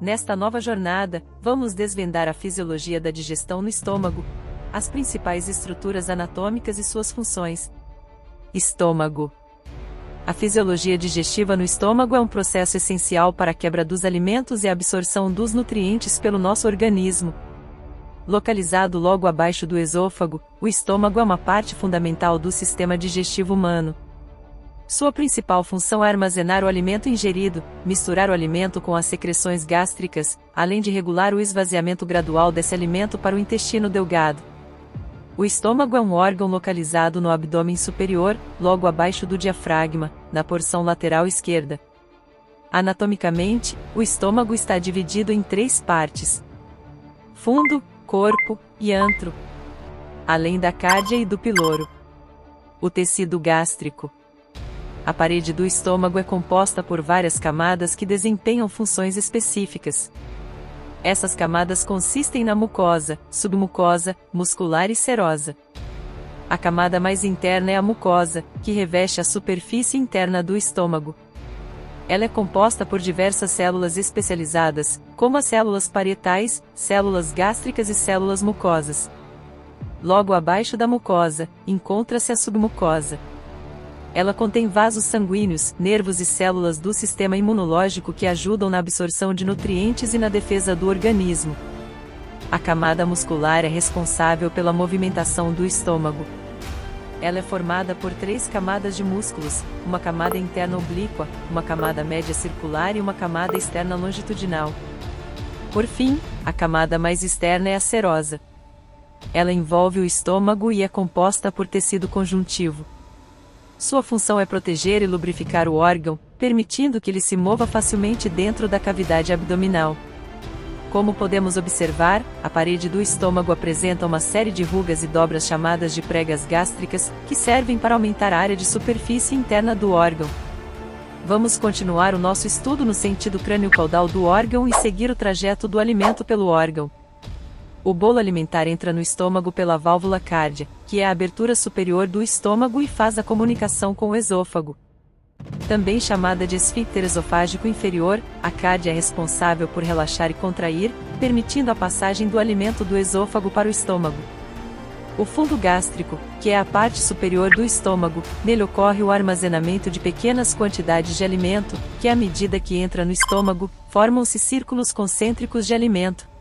Nesta nova jornada, vamos desvendar a fisiologia da digestão no estômago, as principais estruturas anatômicas e suas funções. Estômago. A fisiologia digestiva no estômago é um processo essencial para a quebra dos alimentos e a absorção dos nutrientes pelo nosso organismo. Localizado logo abaixo do esôfago, o estômago é uma parte fundamental do sistema digestivo humano. Sua principal função é armazenar o alimento ingerido, misturar o alimento com as secreções gástricas, além de regular o esvaziamento gradual desse alimento para o intestino delgado. O estômago é um órgão localizado no abdômen superior, logo abaixo do diafragma, na porção lateral esquerda. Anatomicamente, o estômago está dividido em três partes: fundo, corpo e antro, além da cárdia e do piloro. O tecido gástrico. A parede do estômago é composta por várias camadas que desempenham funções específicas. Essas camadas consistem na mucosa, submucosa, muscular e serosa. A camada mais interna é a mucosa, que reveste a superfície interna do estômago. Ela é composta por diversas células especializadas, como as células parietais, células gástricas e células mucosas. Logo abaixo da mucosa, encontra-se a submucosa. Ela contém vasos sanguíneos, nervos e células do sistema imunológico que ajudam na absorção de nutrientes e na defesa do organismo. A camada muscular é responsável pela movimentação do estômago. Ela é formada por três camadas de músculos, uma camada interna oblíqua, uma camada média circular e uma camada externa longitudinal. Por fim, a camada mais externa é a serosa. Ela envolve o estômago e é composta por tecido conjuntivo. Sua função é proteger e lubrificar o órgão, permitindo que ele se mova facilmente dentro da cavidade abdominal. Como podemos observar, a parede do estômago apresenta uma série de rugas e dobras chamadas de pregas gástricas, que servem para aumentar a área de superfície interna do órgão. Vamos continuar o nosso estudo no sentido crânio-caudal do órgão e seguir o trajeto do alimento pelo órgão. O bolo alimentar entra no estômago pela válvula cárdia, que é a abertura superior do estômago e faz a comunicação com o esôfago. Também chamada de esfíncter esofágico inferior, a cárdia é responsável por relaxar e contrair, permitindo a passagem do alimento do esôfago para o estômago. O fundo gástrico, que é a parte superior do estômago, nele ocorre o armazenamento de pequenas quantidades de alimento, que à medida que entra no estômago, formam-se círculos concêntricos de alimento.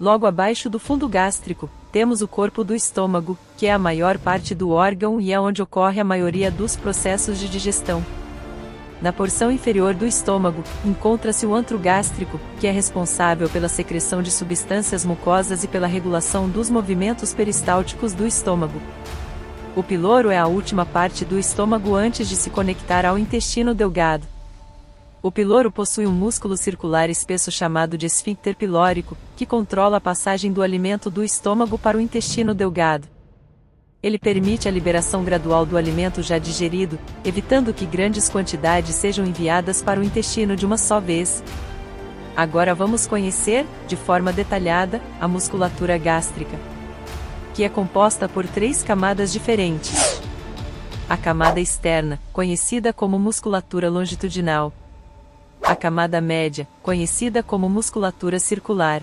Logo abaixo do fundo gástrico, temos o corpo do estômago, que é a maior parte do órgão e é onde ocorre a maioria dos processos de digestão. Na porção inferior do estômago, encontra-se o antro gástrico, que é responsável pela secreção de substâncias mucosas e pela regulação dos movimentos peristálticos do estômago. O piloro é a última parte do estômago antes de se conectar ao intestino delgado. O piloro possui um músculo circular espesso chamado de esfíncter pilórico, que controla a passagem do alimento do estômago para o intestino delgado. Ele permite a liberação gradual do alimento já digerido, evitando que grandes quantidades sejam enviadas para o intestino de uma só vez. Agora vamos conhecer, de forma detalhada, a musculatura gástrica, que é composta por três camadas diferentes. A camada externa, conhecida como musculatura longitudinal. A camada média, conhecida como musculatura circular.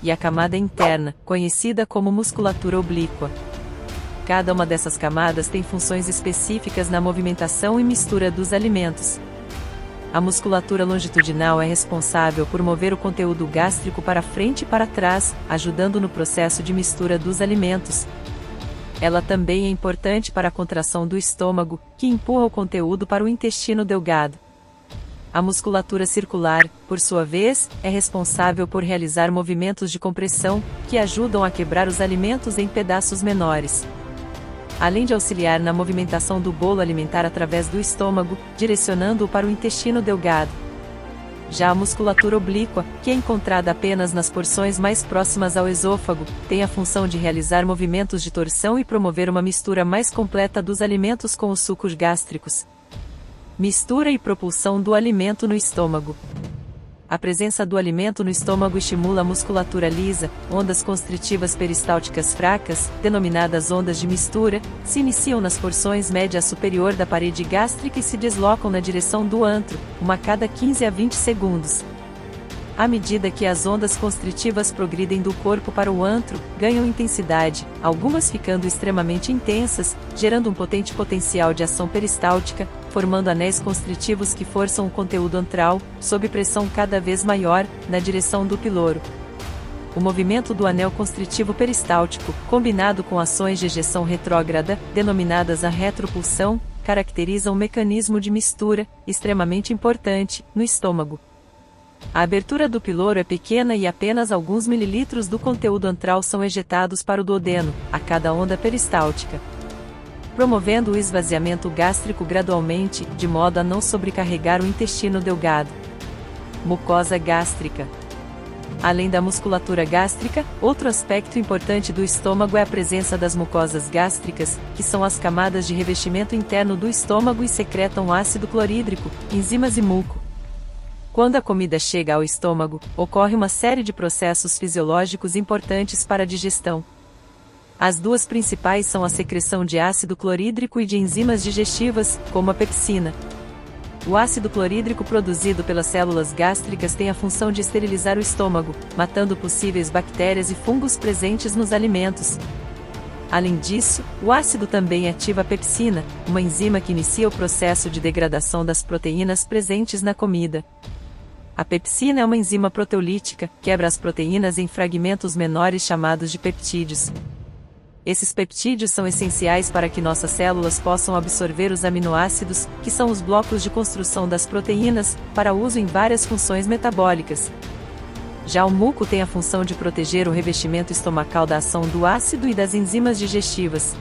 E a camada interna, conhecida como musculatura oblíqua. Cada uma dessas camadas tem funções específicas na movimentação e mistura dos alimentos. A musculatura longitudinal é responsável por mover o conteúdo gástrico para frente e para trás, ajudando no processo de mistura dos alimentos. Ela também é importante para a contração do estômago, que empurra o conteúdo para o intestino delgado. A musculatura circular, por sua vez, é responsável por realizar movimentos de compressão, que ajudam a quebrar os alimentos em pedaços menores. Além de auxiliar na movimentação do bolo alimentar através do estômago, direcionando-o para o intestino delgado. Já a musculatura oblíqua, que é encontrada apenas nas porções mais próximas ao esôfago, tem a função de realizar movimentos de torção e promover uma mistura mais completa dos alimentos com os sucos gástricos. Mistura e propulsão do alimento no estômago. A presença do alimento no estômago estimula a musculatura lisa, ondas constritivas peristálticas fracas, denominadas ondas de mistura, se iniciam nas porções média a superior da parede gástrica e se deslocam na direção do antro, uma a cada 15 a 20 segundos. À medida que as ondas constritivas progridem do corpo para o antro, ganham intensidade, algumas ficando extremamente intensas, gerando um potente potencial de ação peristáltica, formando anéis constritivos que forçam o conteúdo antral, sob pressão cada vez maior, na direção do piloro. O movimento do anel constritivo peristáltico, combinado com ações de ejeção retrógrada, denominadas a retropulsão, caracteriza um mecanismo de mistura, extremamente importante, no estômago. A abertura do piloro é pequena e apenas alguns mililitros do conteúdo antral são ejetados para o duodeno, a cada onda peristáltica, promovendo o esvaziamento gástrico gradualmente, de modo a não sobrecarregar o intestino delgado. Mucosa gástrica. Além da musculatura gástrica, outro aspecto importante do estômago é a presença das mucosas gástricas, que são as camadas de revestimento interno do estômago e secretam ácido clorídrico, enzimas e muco. Quando a comida chega ao estômago, ocorre uma série de processos fisiológicos importantes para a digestão. As duas principais são a secreção de ácido clorídrico e de enzimas digestivas, como a pepsina. O ácido clorídrico produzido pelas células gástricas tem a função de esterilizar o estômago, matando possíveis bactérias e fungos presentes nos alimentos. Além disso, o ácido também ativa a pepsina, uma enzima que inicia o processo de degradação das proteínas presentes na comida. A pepsina é uma enzima proteolítica, quebra as proteínas em fragmentos menores chamados de peptídeos. Esses peptídeos são essenciais para que nossas células possam absorver os aminoácidos, que são os blocos de construção das proteínas, para uso em várias funções metabólicas. Já o muco tem a função de proteger o revestimento estomacal da ação do ácido e das enzimas digestivas.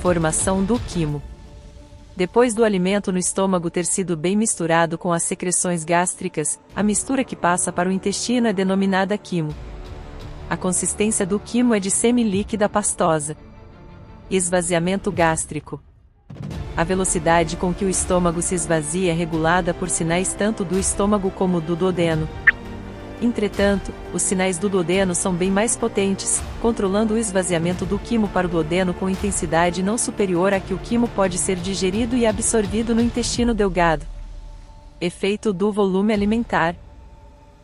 Formação do quimo. Depois do alimento no estômago ter sido bem misturado com as secreções gástricas, a mistura que passa para o intestino é denominada quimo. A consistência do quimo é de semilíquida pastosa. Esvaziamento gástrico. A velocidade com que o estômago se esvazia é regulada por sinais tanto do estômago como do duodeno. Entretanto, os sinais do duodeno são bem mais potentes, controlando o esvaziamento do quimo para o duodeno com intensidade não superior à que o quimo pode ser digerido e absorvido no intestino delgado. Efeito do volume alimentar.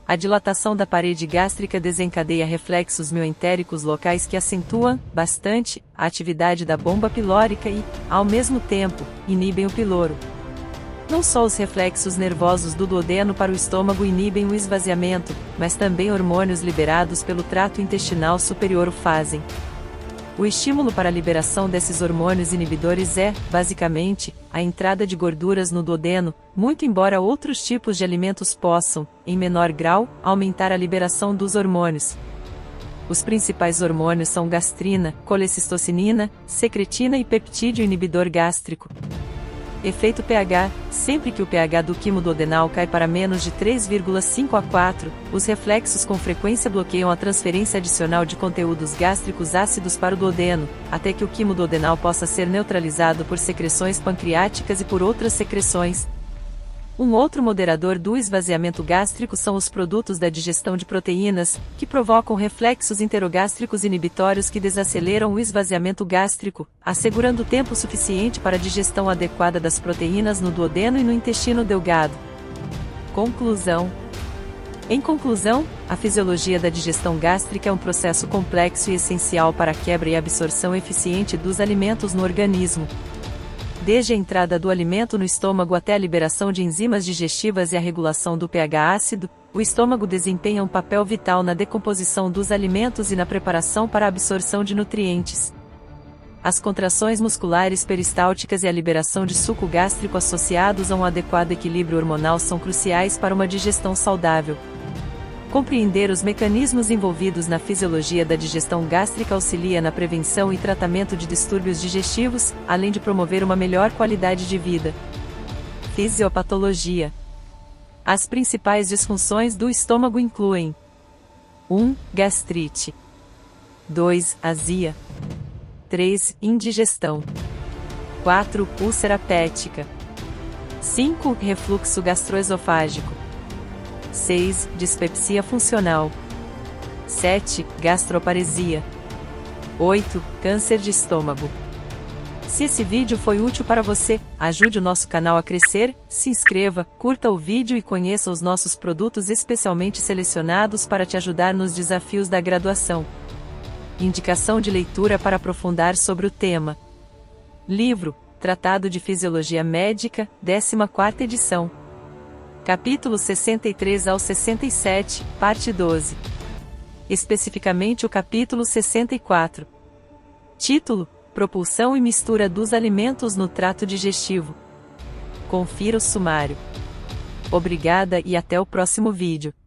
A dilatação da parede gástrica desencadeia reflexos mioentéricos locais que acentuam, bastante, a atividade da bomba pilórica e, ao mesmo tempo, inibem o piloro. Não só os reflexos nervosos do duodeno para o estômago inibem o esvaziamento, mas também hormônios liberados pelo trato intestinal superior o fazem. O estímulo para a liberação desses hormônios inibidores é, basicamente, a entrada de gorduras no duodeno, muito embora outros tipos de alimentos possam, em menor grau, aumentar a liberação dos hormônios. Os principais hormônios são gastrina, colecistocinina, secretina e peptídeo inibidor gástrico. Efeito pH. Sempre que o pH do quimo duodenal cai para menos de 3,5 a 4, os reflexos com frequência bloqueiam a transferência adicional de conteúdos gástricos ácidos para o duodeno, até que o quimo duodenal possa ser neutralizado por secreções pancreáticas e por outras secreções. Um outro moderador do esvaziamento gástrico são os produtos da digestão de proteínas, que provocam reflexos enterogástricos inibitórios que desaceleram o esvaziamento gástrico, assegurando tempo suficiente para a digestão adequada das proteínas no duodeno e no intestino delgado. Conclusão. Em conclusão, a fisiologia da digestão gástrica é um processo complexo e essencial para a quebra e absorção eficiente dos alimentos no organismo. Desde a entrada do alimento no estômago até a liberação de enzimas digestivas e a regulação do pH ácido, o estômago desempenha um papel vital na decomposição dos alimentos e na preparação para a absorção de nutrientes. As contrações musculares peristálticas e a liberação de suco gástrico associados a um adequado equilíbrio hormonal são cruciais para uma digestão saudável. Compreender os mecanismos envolvidos na fisiologia da digestão gástrica auxilia na prevenção e tratamento de distúrbios digestivos, além de promover uma melhor qualidade de vida. Fisiopatologia. As principais disfunções do estômago incluem: 1. Gastrite. 2. Azia. 3. Indigestão. 4. Úlcera péptica. 5. Refluxo gastroesofágico. 6. Dispepsia funcional. 7. Gastroparesia. 8. Câncer de estômago. Se esse vídeo foi útil para você, ajude o nosso canal a crescer, se inscreva, curta o vídeo e conheça os nossos produtos especialmente selecionados para te ajudar nos desafios da graduação. Indicação de leitura para aprofundar sobre o tema: livro, Tratado de Fisiologia Médica, 14ª edição. Capítulo 63 ao 67, parte 12. Especificamente o capítulo 64. Título: Propulsão e mistura dos alimentos no trato digestivo. Confira o sumário. Obrigada e até o próximo vídeo.